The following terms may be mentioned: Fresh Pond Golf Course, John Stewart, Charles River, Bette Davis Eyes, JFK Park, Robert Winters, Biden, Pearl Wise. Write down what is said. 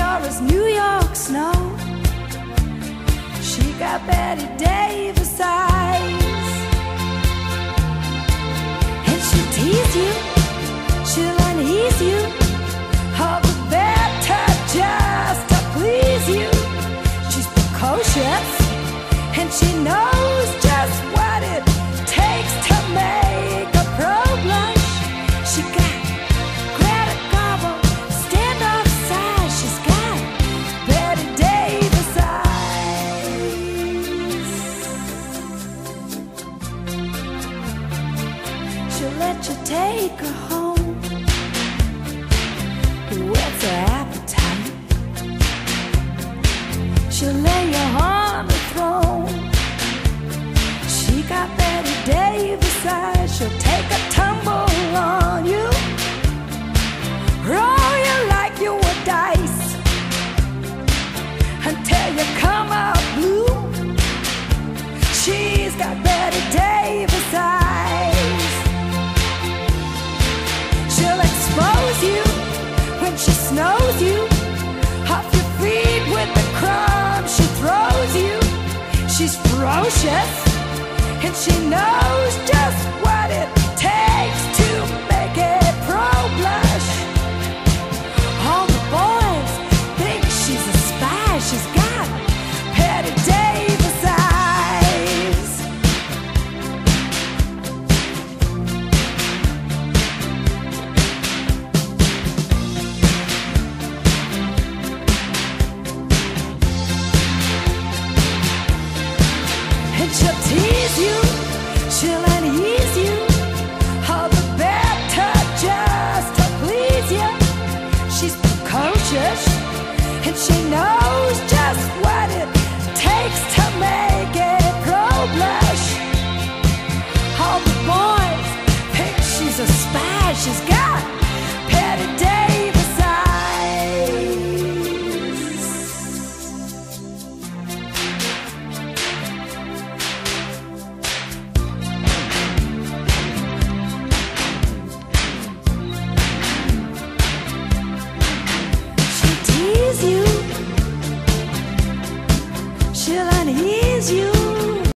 pure as New York snow. She got Bette Davis eyes, and she'll tease you, she'll unease you, all the better just to please you. She's precocious, and she knows just what it takes to make a pro blush. She got let you take her home, whet's her appetite. She'll lay you on the throne. She got Bette Davis eyes. She'll take a tumble on you, roll you like you were dice, until you come out blue. She's got Bette Davis eyes. Expose you when she snows you, off your feet with the crumbs she throws you. She's ferocious, and she knows just what it takes to make a pro blush. All the boys think she's a spy. She's got Bette Davis eyes. She'll tease